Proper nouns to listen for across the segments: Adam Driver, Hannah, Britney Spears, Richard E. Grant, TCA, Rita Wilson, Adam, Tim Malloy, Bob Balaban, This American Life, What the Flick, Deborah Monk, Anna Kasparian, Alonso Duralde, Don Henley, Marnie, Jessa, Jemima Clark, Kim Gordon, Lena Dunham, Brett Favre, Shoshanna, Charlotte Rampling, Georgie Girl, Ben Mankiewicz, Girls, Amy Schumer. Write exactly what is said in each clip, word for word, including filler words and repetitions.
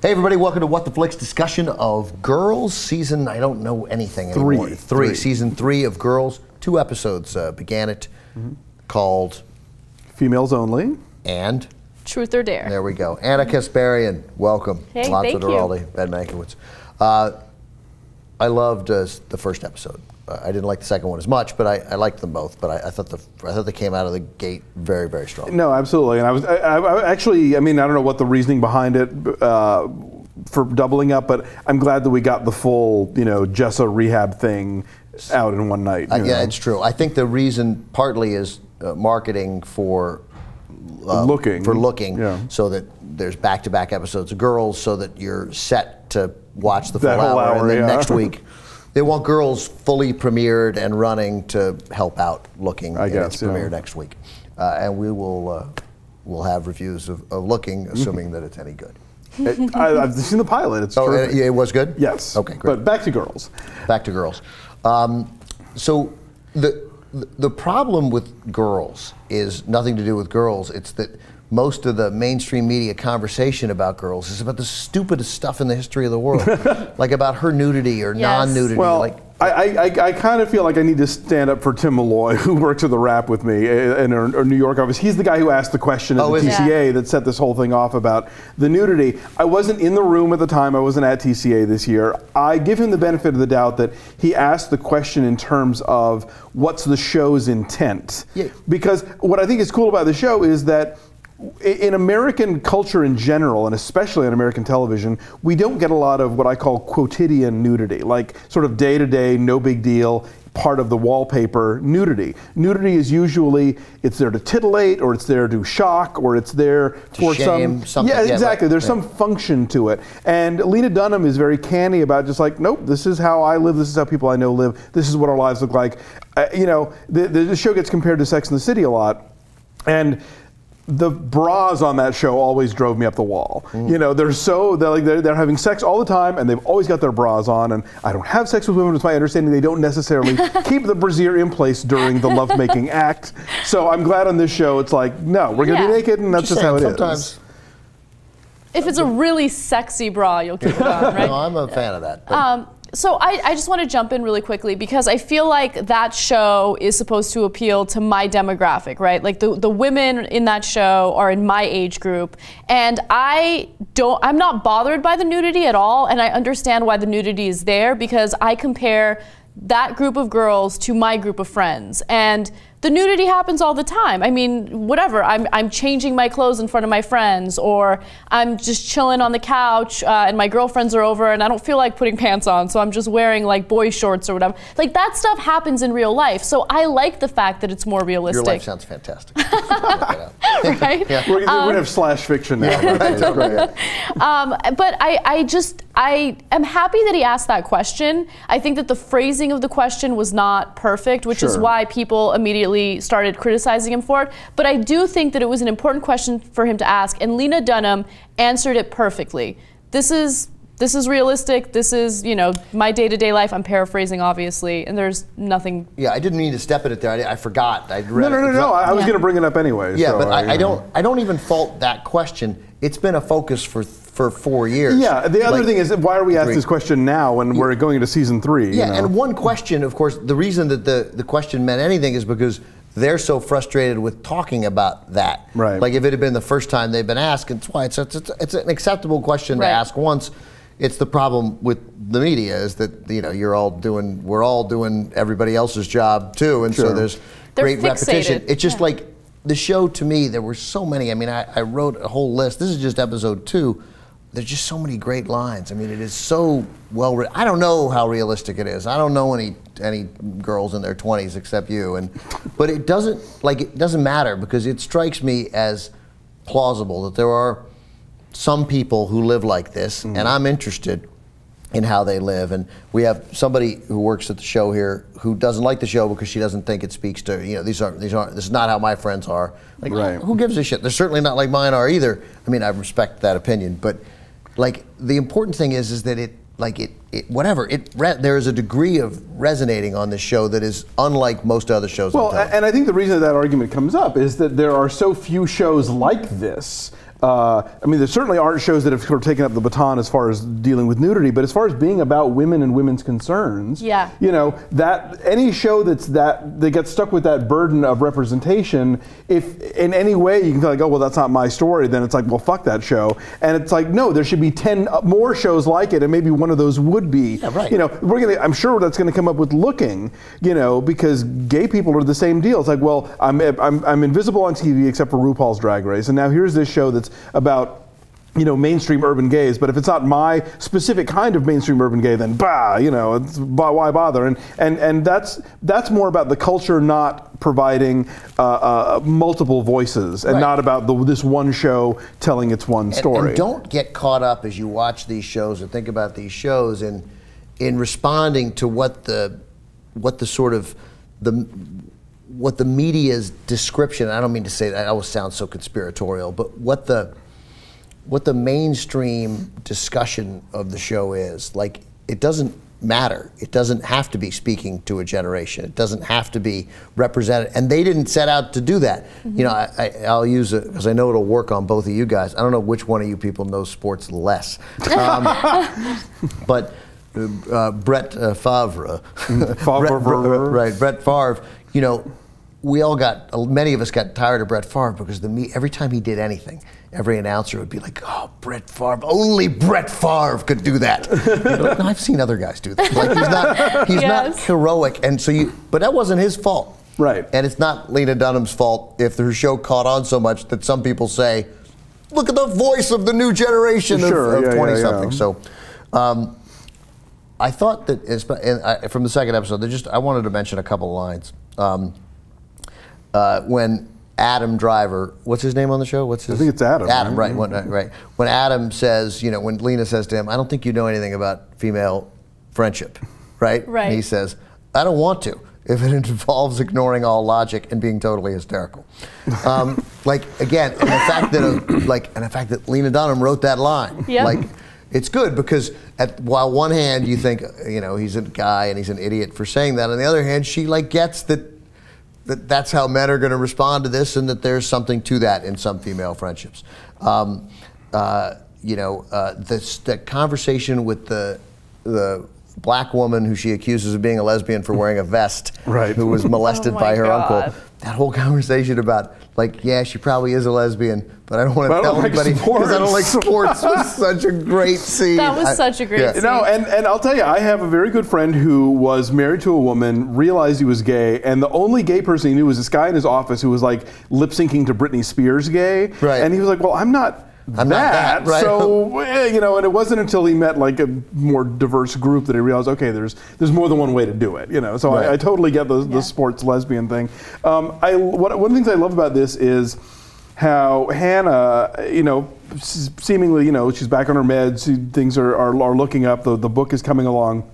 Hey everybody, welcome to What the Flick's discussion of Girls, season, I don't know anything anymore. Three. Three. three. Season three of Girls, two episodes uh, began it, mm-hmm. called... Females Only. And... Truth or Dare. There we go. Anna Kasparian, welcome. Hey, Alonso Duralde, Ben Mankiewicz. Uh, I loved uh, the first episode. Uh, I didn't like the second one as much, but I, I liked them both. But I, I thought the I thought they came out of the gate very, very strong. No, absolutely. And I was I, I actually I mean I don't know what the reasoning behind it uh, for doubling up, but I'm glad that we got the full you know Jessa rehab thing out in one night. Uh, yeah, know? It's true. I think the reason partly is uh, marketing for uh, looking for looking, yeah. so that there's back-to-back episodes of Girls, so that you're set to watch the full hour, hour, and then yeah. next week. They want Girls fully premiered and running to help out Looking I in guess, its yeah. premiere next week. Uh, and we will uh, we'll have reviews of, of Looking, assuming that it's any good. It, I, I've seen the pilot. It's oh, it, it was good? Yes. Okay, great. But back to Girls. Back to Girls. Um, so the, the problem with Girls is nothing to do with Girls. It's that most of the mainstream media conversation about Girls is about the stupidest stuff in the history of the world, like about her nudity or yes. non-nudity. Well, like, I, I, I kind of feel like I need to stand up for Tim Malloy, who works at the Rap with me in our, our New York office. He's the guy who asked the question at oh, the T C A yeah. that set this whole thing off about the nudity. I wasn't in the room at the time. I wasn't at T C A this year. I give him the benefit of the doubt that he asked the question in terms of what's the show's intent. Yeah. Because what I think is cool about the show is that in American culture in general, and especially on American television, we don't get a lot of what I call quotidian nudity, like sort of day-to-day, no big deal, part of the wallpaper nudity. Nudity is usually, it's there to titillate, or it's there to shock, or it's there to for shame, some... something. Yeah, exactly. There's yeah. some function to it. And Lena Dunham is very canny about just like, nope, this is how I live, this is how people I know live, this is what our lives look like. Uh, you know, the, the show gets compared to Sex and the City a lot, and the bras on that show always drove me up the wall. Mm. You know, they're so, they're, like, they're, they're having sex all the time and they've always got their bras on, and I don't have sex with women, it's my understanding they don't necessarily keep the brassiere in place during the lovemaking act. So I'm glad on this show it's like, no, we're gonna yeah. be naked and that's just, just how it sometimes. Is. If it's a really sexy bra, you'll keep it on, right? No, I'm a fan of that. Um, So I, I just want to jump in really quickly because I feel like that show is supposed to appeal to my demographic, right? Like the, the women in that show are in my age group, and I don't, I'm not bothered by the nudity at all, and I understand why the nudity is there because I compare that group of girls to my group of friends, and the nudity happens all the time. I mean, whatever, I'm, I'm changing my clothes in front of my friends, or I'm just chilling on the couch uh, and my girlfriends are over and I don't feel like putting pants on, so I'm just wearing like boy shorts or whatever. Like that stuff happens in real life, so I like the fact that it's more realistic. Your life sounds fantastic. Right? Yeah. We're, we're um, gonna have slash fiction now. Yeah. Right? Right. Um, but I, I just, I am happy that he asked that question. I think that the phrasing of the question was not perfect, which sure. is why people immediately started criticizing him for it, but I do think that it was an important question for him to ask, and Lena Dunham answered it perfectly. This is this is realistic. This is you know my day-to-day life. I'm paraphrasing, obviously, and there's nothing. Yeah, I didn't mean to step in it there. I, I forgot. I read no, no, no, it. no. I, I was yeah. going to bring it up anyway. Yeah, so but I, I, I don't. I don't even fault that question. It's been a focus for for four years. Yeah. The other like, thing is, why are we asked this question now when yeah. we're going into season three? Yeah. You know? And one question, of course, the reason that the the question meant anything is because they're so frustrated with talking about that. Right. Like if it had been the first time they've been asked, it's why it's it's, it's an acceptable question right. to ask once. It's the problem with the media is that you know you're all doing we're all doing everybody else's job too, and sure. so there's they're great fixated. repetition. It's just yeah. like. The show, to me, there were so many. I mean, I, I wrote a whole list. This is just episode two. There's just so many great lines. I mean, it is so well written. I don't know how realistic it is. I don't know any any girls in their twenties except you. And but it doesn't like it doesn't matter because it strikes me as plausible that there are some people who live like this, mm-hmm. and I'm interested in how they live. And we have somebody who works at the show here who doesn't like the show because she doesn't think it speaks to, you know, these aren't, these aren't, this is not how my friends are. Like, right. who gives a shit? They're certainly not like mine are either. I mean, I respect that opinion, but like the important thing is, is that it, like it, it whatever, it re there is a degree of resonating on this show that is unlike most other shows. Well, and I think the reason that, that argument comes up is that there are so few shows like this Uh, I mean, there certainly art shows that have sort of taken up the baton as far as dealing with nudity, but as far as being about women and women's concerns, yeah. you know, that any show that's that that gets stuck with that burden of representation, if in any way you can like, oh, well, that's not my story, then it's like, well, fuck that show. And it's like, no, there should be ten more shows like it, and maybe one of those would be. Yeah, right. You know, we're gonna, I'm sure that's going to come up with Looking, you know, because gay people are the same deal. It's like, well, I'm I'm I'm invisible on T V except for RuPaul's Drag Race, and now here's this show that's about, you know, mainstream urban gays, but if it's not my specific kind of mainstream urban gay, then bah, you know, it's, bah, why bother? And and and that's that's more about the culture not providing uh, uh, multiple voices, and right. not about the, this one show telling its one and, story. And don't get caught up as you watch these shows and think about these shows and in responding to what the what the sort of the. what the media's description, I don't mean to say that, I always sound so conspiratorial, but what the what the mainstream discussion of the show is, like, it doesn't matter. It doesn't have to be speaking to a generation. It doesn't have to be represented. And they didn't set out to do that. Mm-hmm. You know, I, I, I'll use it, because I know it'll work on both of you guys. I don't know which one of you people knows sports less. Um, but uh, Brett uh, Favre, Favre. Brett, right, Brett Favre, you know, we all got, many of us got tired of Brett Favre because the me, every time he did anything, every announcer would be like, oh, Brett Favre, only Brett Favre could do that. You know, no, I've seen other guys do that. Like, he's not, he's yes. not heroic. And so you, but that wasn't his fault. Right. And it's not Lena Dunham's fault if her show caught on so much that some people say, look at the voice of the new generation sure, of twenty-something. Yeah, yeah, yeah. So um, I thought that, and I, from the second episode, just I wanted to mention a couple lines. Um, uh, when Adam Driver, what's his name on the show? What's his? I think it's Adam. Adam, right? Right. When, right. When Adam says, you know, when Lena says to him, "I don't think you know anything about female friendship," right? Right. And he says, "I don't want to if it involves ignoring all logic and being totally hysterical." Um, like again, and the fact that a, like, and the fact that Lena Dunham wrote that line, yep. like. It's good because, at, while one hand you think, you know, he's a guy and he's an idiot for saying that, on the other hand, she like gets that, that that's how men are going to respond to this, and that there's something to that in some female friendships. Um, uh, you know, uh, this, the conversation with the the black woman who she accuses of being a lesbian for wearing a vest, right. who was molested oh by her God. uncle. That whole conversation about, like, yeah, she probably is a lesbian, but I don't want to tell anybody because I don't like sports. Was such a great scene. That was I, such a great yeah. scene. No, and, and I'll tell you, I have a very good friend who was married to a woman, realized he was gay, and the only gay person he knew was this guy in his office who was, like, lip-syncing to Britney Spears gay. Right. And he was like, well, I'm not... I'm that, not that right? So you know, and it wasn't until he met like a more diverse group that he realized, okay, there's there's more than one way to do it, you know. So right. I, I totally get the, yeah. the sports lesbian thing. Um, I what, one of the things I love about this is how Hannah, you know, seemingly, you know, she's back on her meds, things are are, are looking up. The the book is coming along.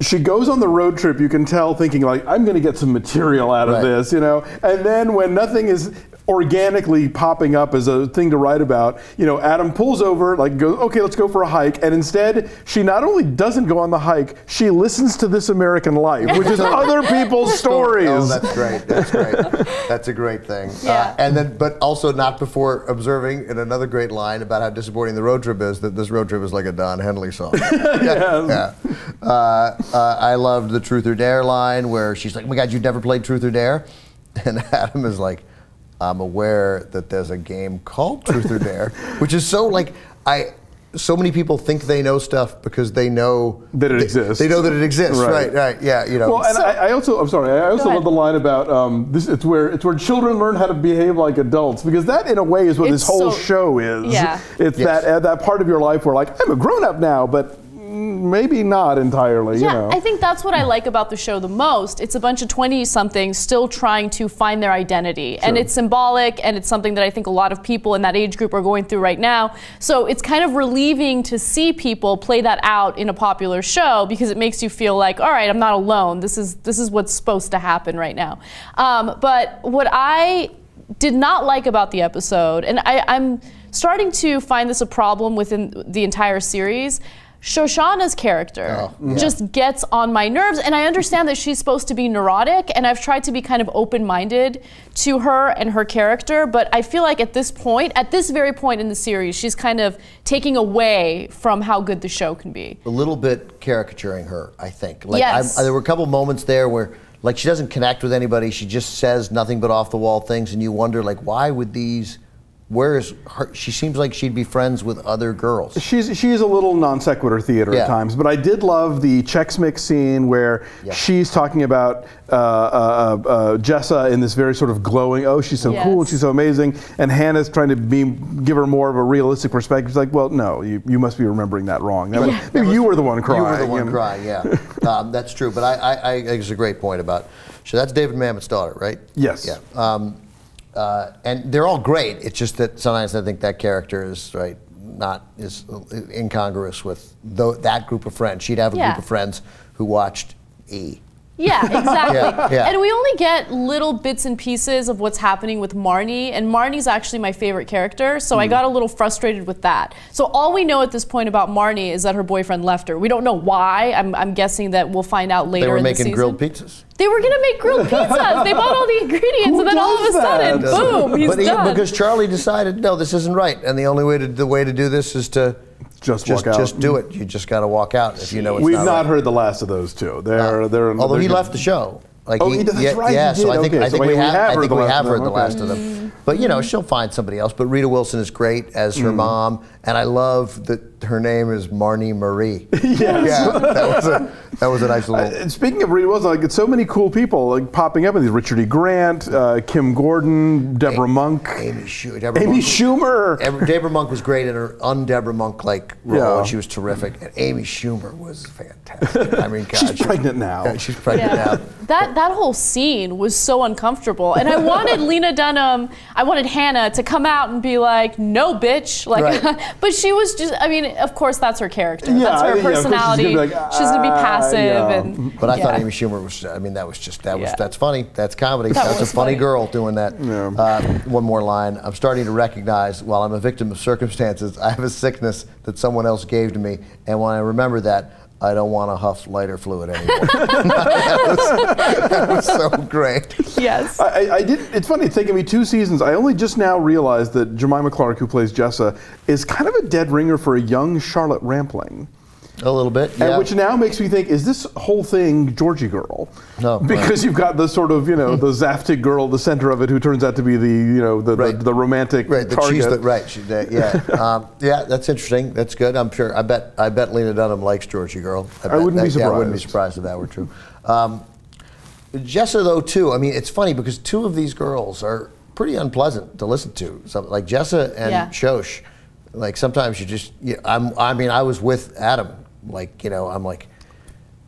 She goes on the road trip. You can tell, thinking like, I'm going to get some material out right. of this, you know. And then when nothing is organically popping up as a thing to write about, you know, Adam pulls over, like, goes, okay, let's go for a hike, and instead, she not only doesn't go on the hike, she listens to This American Life, which is other people's stories. Oh, that's great, that's great. That's a great thing. Yeah. Uh, and then, but also not before observing, in another great line about how disappointing the road trip is, that this road trip is like a Don Henley song. yeah. Yes. yeah. Uh, uh, I loved the Truth or Dare line, where she's like, oh my God, you've never played Truth or Dare? And Adam is like, I'm aware that there's a game called Truth or Dare, which is so like I. So many people think they know stuff because they know that it they, exists. They know that it exists, right? Right. right yeah, you know. Well, and so, I, I also, I'm sorry, I also love the line about um, this. It's where it's where children learn how to behave like adults, because that, in a way, is what it's this whole so, show is. Yeah. It's yes. that uh, that part of your life where like I'm a grown up now, but. Maybe not entirely, yeah, you know. I think that's what I like about the show the most. It's a bunch of twenty-somethings still trying to find their identity. Sure. And it's symbolic, and it's something that I think a lot of people in that age group are going through right now. So it's kind of relieving to see people play that out in a popular show, because it makes you feel like, all right, I'm not alone. This is, this is what's supposed to happen right now. Um, but what I did not like about the episode, and I, I'm starting to find this a problem within the entire series, Shoshanna's character oh, yeah. just gets on my nerves, and I understand that she's supposed to be neurotic, and I've tried to be kind of open-minded to her and her character, but I feel like at this point, at this very point in the series, she's kind of taking away from how good the show can be. A little bit caricaturing her, I think. Like, yes. I, there were a couple moments there where, like, she doesn't connect with anybody, she just says nothing but off-the-wall things, and you wonder, like, why would these... Where is her? She seems like she'd be friends with other girls. She's she's a little non sequitur theater yeah. at times, but I did love the Chex Mix scene where yeah. she's talking about uh, uh, uh, Jessa in this very sort of glowing, oh, she's so yes. cool, she's so amazing, and Hannah's trying to be, give her more of a realistic perspective. She's like, well, no, you, you must be remembering that wrong. That yeah. was, maybe that was, you were the one crying. You were the one crying, yeah. um, that's true, but I, I, I think it's a great point about, so that's David Mamet's daughter, right? Yes. Yeah. Um, Uh, and they're all great. It's just that sometimes I think that character is right, not is incongruous with th that group of friends. She'd have a yeah. group of friends who watched E. Yeah, exactly. yeah, yeah. And we only get little bits and pieces of what's happening with Marnie, and Marnie's actually my favorite character, so mm. I got a little frustrated with that. So all we know at this point about Marnie is that her boyfriend left her. We don't know why. I'm, I'm guessing that we'll find out later in the season. They were making grilled pizzas. They were gonna make grilled pizzas. They bought all the ingredients, Who and then all of a sudden, that? boom, he's but done. But because Charlie decided, no, this isn't right, and the only way to the way to do this is to. Just, just walk out. Just do it. You just got to walk out if you know it's We've not We've not right. heard the last of those two. They're, no. they're, Although they're he left the show. Like oh, he, that's yeah, right. Yeah, so I think, okay. I think so we have, have I think we have heard the last of them. Okay. Mm-hmm. But, you know, she'll find somebody else. But Rita Wilson is great as her mm-hmm. mom. And I love that her name is Marnie Marie. yes. Yeah, that was a, that was a nice little... Uh, speaking of Rita Wilson, like, it's so many cool people like popping up in these. Richard E. Grant, uh, Kim Gordon, Deborah Amy, Monk. Amy, Schu Deborah Amy Monk. Schumer. Deborah, Deborah Monk was great in her un-Deborah Monk-like role. Yeah. And she was terrific. And Amy Schumer was fantastic. I mean, God, she's she, pregnant now. Yeah, she's pregnant yeah. now. That, that whole scene was so uncomfortable. And I wanted Lena Dunham, I wanted Hannah to come out and be like, no, bitch. Like, right. But she was just, I mean, of course that's her character. Yeah, that's her I mean, personality. Yeah, she's going like, ah, to be passive. Yeah. And, but I yeah. thought Amy Schumer was, I mean, that was just, that was yeah. that's funny. That's comedy. That that's a funny, funny girl doing that. Yeah. Uh, one more line. I'm starting to recognize, while I'm a victim of circumstances, I have a sickness that someone else gave to me. And when I remember that, I don't want to huff lighter fluid anymore. that, was, that was so great. Yes. I, I did. It's funny. It's taken me two seasons. I only just now realized that Jemima Clark, who plays Jessa, is kind of a dead ringer for a young Charlotte Rampling. A little bit, yeah. And which now makes me think: is this whole thing Georgie Girl? No, because right. you've got the sort of you know the Zaftig girl, the center of it, who turns out to be the you know the right. the, the romantic right, the target. The, right, she, uh, yeah, um, yeah. That's interesting. That's good. I'm sure. I bet. I bet Lena Dunham likes Georgie Girl. I, I wouldn't that, be surprised. Yeah, I wouldn't be surprised if that were true. Um, Jessa, though, too. I mean, it's funny because two of these girls are pretty unpleasant to listen to. So, like Jessa and yeah. Shosh. Like sometimes you just. You know, I'm. I mean, I was with Adam. Like, you know, I'm like,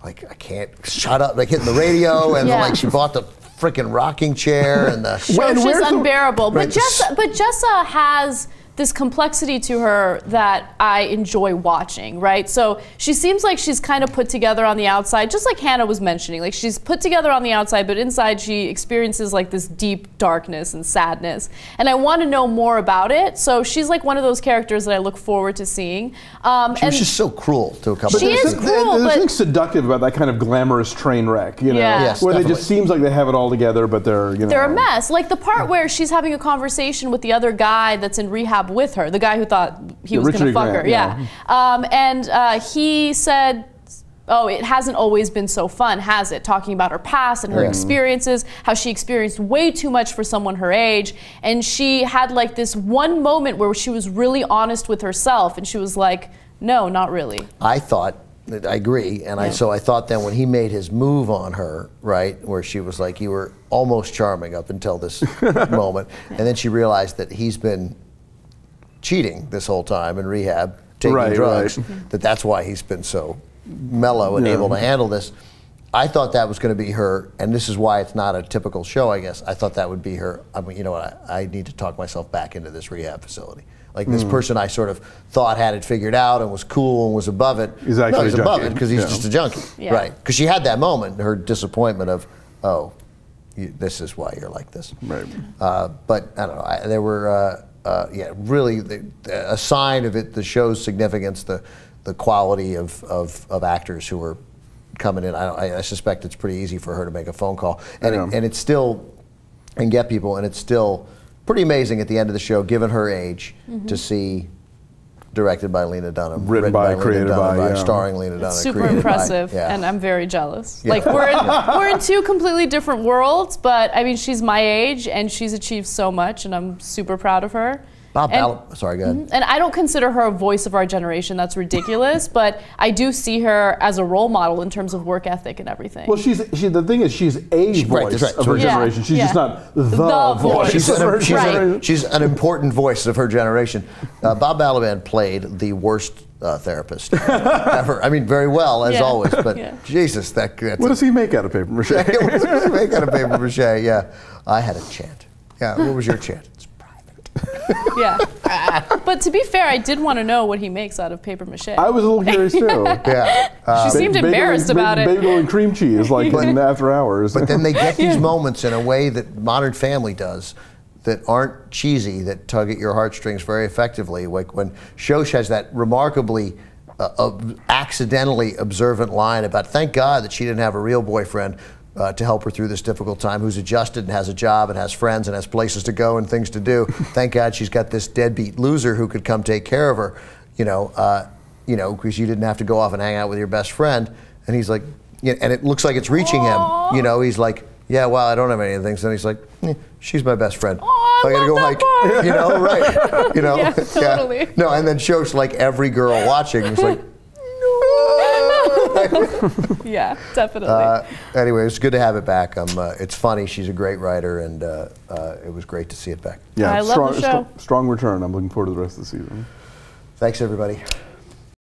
like I can't shut up. Like hitting the radio, and yeah. like she bought the freaking rocking chair, and the which is unbearable. The, but right. Jessa, but Jessa has this complexity to her that I enjoy watching, right? So she seems like she's kind of put together on the outside, just like Hannah was mentioning. Like she's put together on the outside, but inside she experiences like this deep darkness and sadness. And I want to know more about it. So she's like one of those characters that I look forward to seeing. Um, she and was just so cruel to a couple. She is cruel, there, there's but something seductive about that kind of glamorous train wreck, you know, yeah. yes, where definitely. They just seems like they have it all together, but they're you know they're a mess. Like the part where she's having a conversation with the other guy that's in rehab with her, the guy who thought he yeah, was going to fuck Grant, her. Yeah. yeah. Um, and uh, he said, oh, it hasn't always been so fun, has it? Talking about her past and her yeah. experiences, how she experienced way too much for someone her age. And she had like this one moment where she was really honest with herself and she was like, no, not really. I thought, I agree. And yeah. I so I thought then when he made his move on her, right, where she was like, you were almost charming up until this moment. And then she realized that he's been cheating this whole time in rehab, taking right, drugs, right. that that's why he's been so mellow and yeah. able to handle this. I thought that was going to be her, and this is why it's not a typical show, I guess. I thought that would be her, I mean, you know what, I, I need to talk myself back into this rehab facility. Like this mm. person I sort of thought had it figured out and was cool and was above it. He's actually no, he's a junkie. above it because he's yeah. just a junkie, yeah. right? Because she had that moment, her disappointment of, oh, you, this is why you're like this. Right. Uh, but, I don't know, I, there were... Uh, uh, yeah, really the, a sign of it, the show's significance, the the quality of of, of actors who are coming in. I, I suspect it's pretty easy for her to make a phone call and it, and it's still and get people, and it's still pretty amazing at the end of the show, given her age, mm-hmm. to see. Directed by Lena Dunham, written, written by, by created Dunham, by, by yeah. starring Lena Dunham. It's super impressive, by, yeah. and I'm very jealous. Yeah. Like we're in, we're in two completely different worlds, but I mean she's my age and she's achieved so much, and I'm super proud of her. Bob Balaban, sorry, go ahead. And I don't consider her a voice of our generation. That's ridiculous, but I do see her as a role model in terms of work ethic and everything. Well, she's she, the thing is she's a she, voice right, right, of her yeah, generation. She's yeah. just not the, the voice. She's, she's, an, she's, right. an, she's an important voice of her generation. Uh, Bob Balaban played the worst uh, therapist ever. I mean, very well as yeah. always, but yeah. Jesus, that. That's what does he make out of paper mache? What does he make out of paper mache? Yeah, I had a chant. Yeah, what was your chant? Yeah, but to be fair, I did want to know what he makes out of paper mache. I was a little curious too. Yeah, uh, she seemed embarrassed and, about it. Bagel and cream cheese, like but, in after hours. But then they get these yeah. moments in a way that Modern Family does, that aren't cheesy, that tug at your heartstrings very effectively. Like when Shosh has that remarkably uh, uh, accidentally observant line about, "Thank God that she didn't have a real boyfriend." Uh, to help her through this difficult time, who's adjusted and has a job and has friends and has places to go and things to do. Thank God she's got this deadbeat loser who could come take care of her, you know, uh, you know, because you didn't have to go off and hang out with your best friend. And he's like, you know, and it looks like it's reaching Aww. him, you know, he's like, yeah, well, I don't have any of the things. And he's like, eh, she's my best friend. Oh, I, I gotta go like, part. you know, right, you know, yeah, totally. Yeah. No, and then shows like every girl watching is like. Yeah, definitely. Uh, anyway, it's good to have it back. Um, uh, it's funny. She's a great writer, and uh, uh, it was great to see it back. Yeah, I strong, love the show. St strong return. I'm looking forward to the rest of the season. Thanks, everybody.